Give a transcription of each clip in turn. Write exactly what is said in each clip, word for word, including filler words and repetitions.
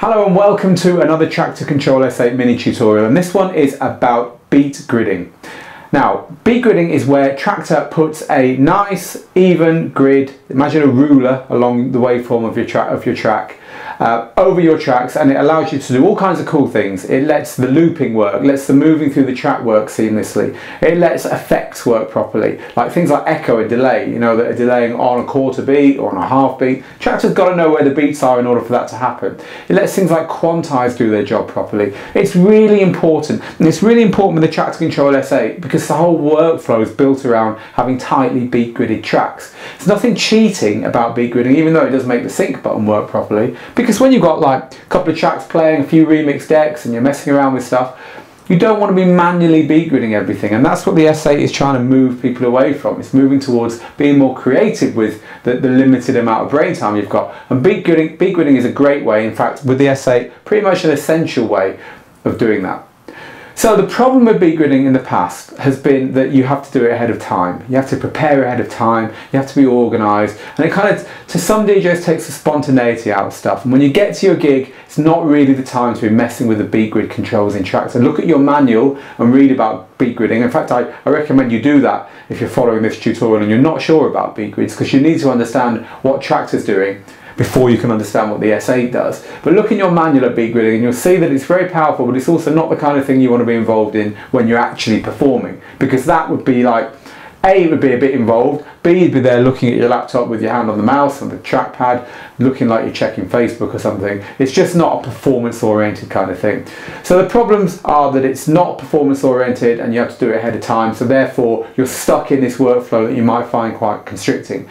Hello and welcome to another Traktor Kontrol S eight mini tutorial, and this one is about beat gridding. Now, beat gridding is where Traktor puts a nice even grid, imagine a ruler along the waveform of your track, of your track uh, over your tracks, and it allows you to do all kinds of cool things. It lets the looping work, lets the moving through the track work seamlessly. It lets effects work properly, like things like echo and delay, you know, that are delaying on a quarter beat or on a half beat. Traktor's got to know where the beats are in order for that to happen. It lets things like quantize do their job properly. It's really important, and it's really important with the Traktor Kontrol S eight because the whole workflow is built around having tightly beat gridded tracks. There's nothing cheating about beat gridding, even though it does make the sync button work properly, because when you've got like a couple of tracks playing, a few remix decks, and you're messing around with stuff, you don't want to be manually beat gridding everything, and that's what the S eight is trying to move people away from. It's moving towards being more creative with the, the limited amount of brain time you've got, and beat gridding, beat gridding is a great way, in fact with the S eight, pretty much an essential way of doing that. So the problem with beat gridding in the past has been that you have to do it ahead of time. You have to prepare ahead of time, you have to be organised, and it kind of, to some D Js, takes the spontaneity out of stuff. And when you get to your gig, it's not really the time to be messing with the beat grid controls in Traktor. So look at your manual and read about beat gridding. In fact, I, I recommend you do that if you're following this tutorial and you're not sure about beat grids, because you need to understand what Traktor's doing before you can understand what the S eight does. But look in your manual at beat gridding and you'll see that it's very powerful, but it's also not the kind of thing you want to be involved in when you're actually performing, because that would be like, A, it would be a bit involved, B, you'd be there looking at your laptop with your hand on the mouse and the trackpad, looking like you're checking Facebook or something. It's just not a performance oriented kind of thing. So the problems are that it's not performance oriented and you have to do it ahead of time, so therefore you're stuck in this workflow that you might find quite constricting.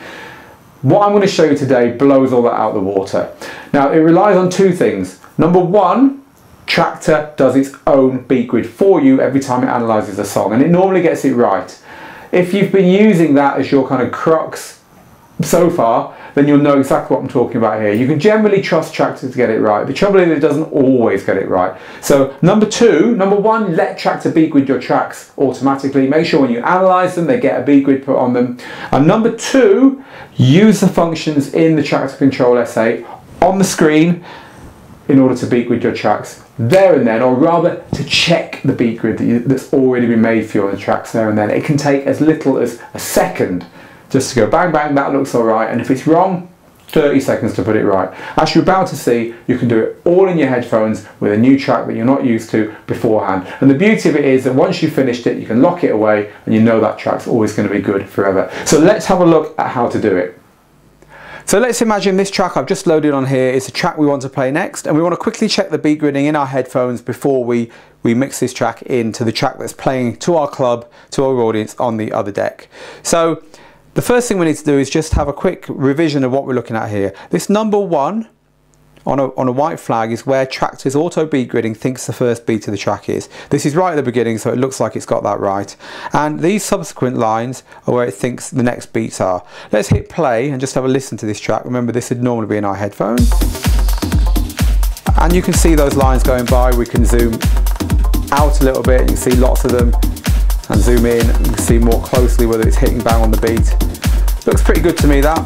What I'm going to show you today blows all that out of the water. Now, it relies on two things. Number one, Traktor does its own beat grid for you every time it analyses a song, and it normally gets it right. If you've been using that as your kind of crux so far, then you'll know exactly what I'm talking about here. You can generally trust Traktor to get it right. The trouble is it doesn't always get it right. So number two, number one, let Traktor beat grid your tracks automatically. Make sure when you analyze them, they get a beat grid put on them. And number two, use the functions in the Traktor Kontrol S eight on the screen in order to beat grid your tracks there and then, or rather to check the beat grid that you, that's already been made for you on the tracks there and then. It can take as little as a second just to go bang bang, that looks all right, and if it's wrong, thirty seconds to put it right. As you're about to see, you can do it all in your headphones with a new track that you're not used to beforehand. And the beauty of it is that once you've finished it, you can lock it away and you know that track's always going to be good forever. So let's have a look at how to do it. So let's imagine this track I've just loaded on here is the track we want to play next, and we want to quickly check the beat gridding in our headphones before we, we mix this track into the track that's playing to our club, to our audience on the other deck. So the first thing we need to do is just have a quick revision of what we're looking at here. This number one on a, on a white flag is where Traktor's auto beat gridding thinks the first beat of the track is. This is right at the beginning, so it looks like it's got that right. And these subsequent lines are where it thinks the next beats are. Let's hit play and just have a listen to this track. Remember, this would normally be in our headphones. And you can see those lines going by. We can zoom out a little bit. You can see lots of them. And zoom in, you can see more closely whether it's hitting bang on the beat. Looks pretty good to me, that.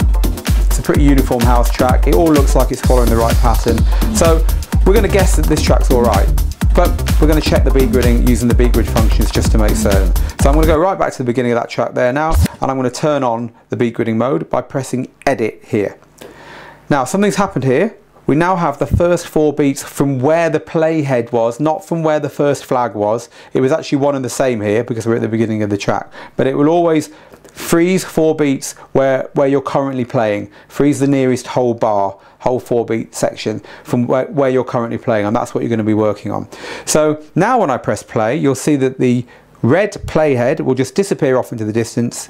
It's a pretty uniform house track. It all looks like it's following the right pattern. So we're going to guess that this track's all right, but we're going to check the beat gridding using the beat grid functions just to make certain. So I'm going to go right back to the beginning of that track there now, and I'm going to turn on the beat gridding mode by pressing edit here. Now something's happened here. We now have the first four beats from where the playhead was, not from where the first flag was. It was actually one and the same here because we're at the beginning of the track. But it will always freeze four beats where, where you're currently playing. Freeze the nearest whole bar, whole four beat section from where, where you're currently playing, and that's what you're going to be working on. So now when I press play, you'll see that the red playhead will just disappear off into the distance.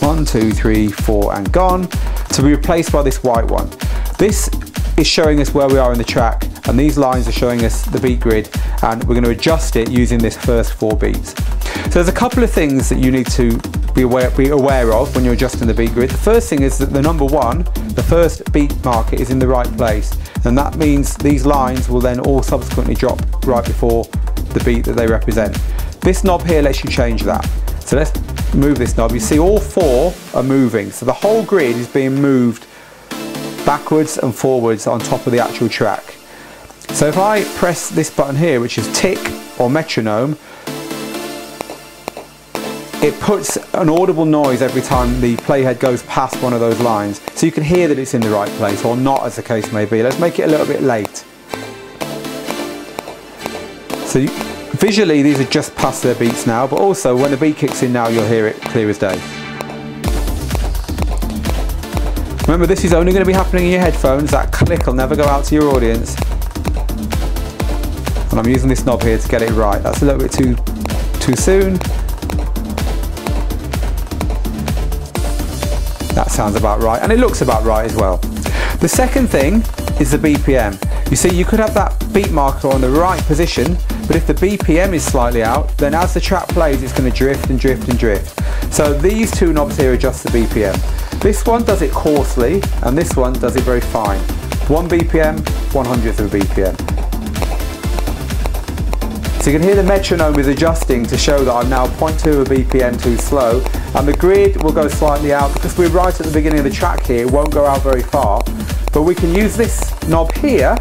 One, two, three, four, and gone, to be replaced by this white one. This is showing us where we are in the track, and these lines are showing us the beat grid, and we're going to adjust it using this first four beats. So there's a couple of things that you need to be aware, be aware of when you're adjusting the beat grid. The first thing is that the number one, the first beat marker, is in the right place, and that means these lines will then all subsequently drop right before the beat that they represent. This knob here lets you change that. So let's move this knob. You see all four are moving, so the whole grid is being moved backwards and forwards on top of the actual track. So if I press this button here, which is tick or metronome, it puts an audible noise every time the playhead goes past one of those lines, so you can hear that it's in the right place, or not, as the case may be. Let's make it a little bit late. So you, visually these are just past their beats now, but also when the beat kicks in now, you'll hear it clear as day. Remember, this is only going to be happening in your headphones. That click will never go out to your audience. And I'm using this knob here to get it right. That's a little bit too, too soon. That sounds about right, and it looks about right as well. The second thing is the B P M. You see, you could have that beat marker on the right position, but if the B P M is slightly out, then as the track plays, it's going to drift and drift and drift. So these two knobs here adjust the B P M. This one does it coarsely, and this one does it very fine. one B P M, one hundredth of a B P M. So you can hear the metronome is adjusting to show that I'm now zero point two of a B P M too slow, and the grid will go slightly out because we're right at the beginning of the track here. It won't go out very far, but we can use this knob here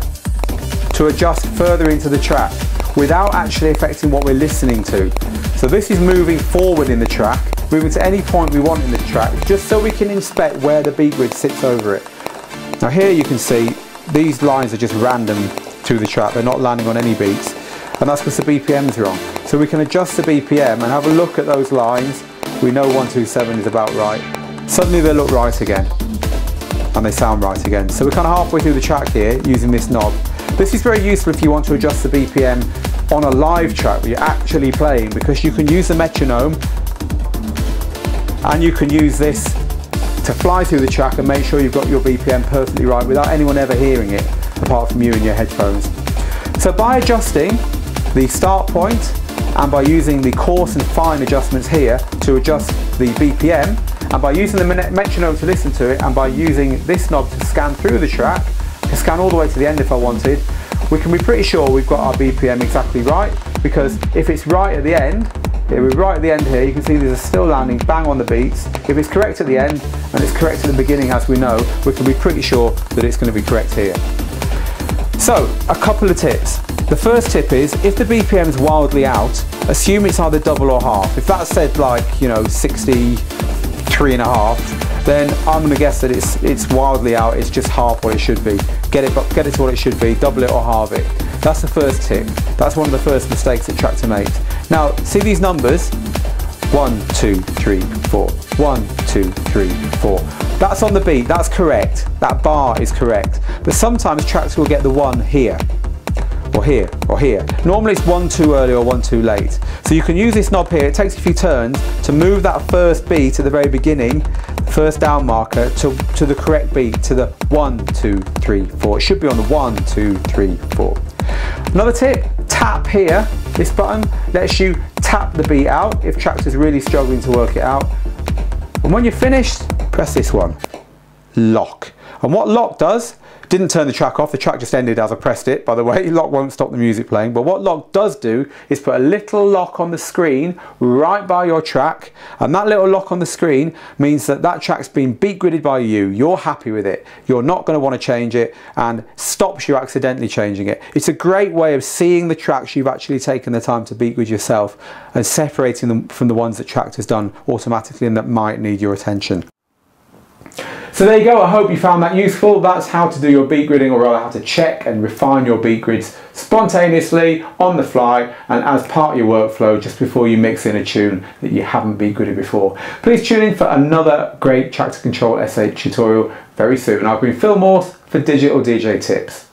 to adjust further into the track without actually affecting what we're listening to. So this is moving forward in the track, moving to any point we want in the track, just so we can inspect where the beat grid sits over it. Now here you can see these lines are just random to the track, they're not landing on any beats, and that's because the B P M's wrong. So we can adjust the B P M and have a look at those lines. We know one two seven is about right. Suddenly they look right again, and they sound right again. So we're kind of halfway through the track here using this knob. This is very useful if you want to adjust the B P M on a live track where you're actually playing, because you can use the metronome and you can use this to fly through the track and make sure you've got your B P M perfectly right without anyone ever hearing it apart from you and your headphones. So by adjusting the start point and by using the coarse and fine adjustments here to adjust the B P M, and by using the metronome to listen to it, and by using this knob to scan through the track, to scan all the way to the end if I wanted, we can be pretty sure we've got our B P M exactly right, because if it's right at the end, if we're right at the end here, you can see these are still landing bang on the beats. If it's correct at the end, and it's correct at the beginning as we know, we can be pretty sure that it's going to be correct here. So, a couple of tips. The first tip is, if the B P M is wildly out, assume it's either double or half. If that's said like, you know, sixty-three and a half, then I'm going to guess that it's it's wildly out, it's just half what it should be. Get it, get it to what it should be, double it or halve it. That's the first tip. That's one of the first mistakes that Traktor makes. Now, see these numbers? One, two, three, four. One, two, three, four. That's on the beat, that's correct. That bar is correct. But sometimes Traktor will get the one here, or here, or here. Normally it's one too early or one too late. So you can use this knob here, it takes a few turns, to move that first beat at the very beginning, first down marker, to, to the correct beat, to the one, two, three, four. It should be on the one, two, three, four. Another tip, tap here. This button lets you tap the beat out if Traktor's really struggling to work it out. And when you're finished, press this one, lock. And what lock does, didn't turn the track off, the track just ended as I pressed it, by the way, lock won't stop the music playing, but what lock does do is put a little lock on the screen right by your track, and that little lock on the screen means that that track's been beat gridded by you, you're happy with it, you're not going to want to change it, and stops you accidentally changing it. It's a great way of seeing the tracks you've actually taken the time to beat grid yourself and separating them from the ones that Traktor's done automatically and that might need your attention. So there you go, I hope you found that useful. That's how to do your beat gridding, or rather how to check and refine your beat grids spontaneously, on the fly, and as part of your workflow just before you mix in a tune that you haven't beat gridded before. Please tune in for another great Traktor Kontrol S eight tutorial very soon. I've been Phil Morse for Digital D J Tips.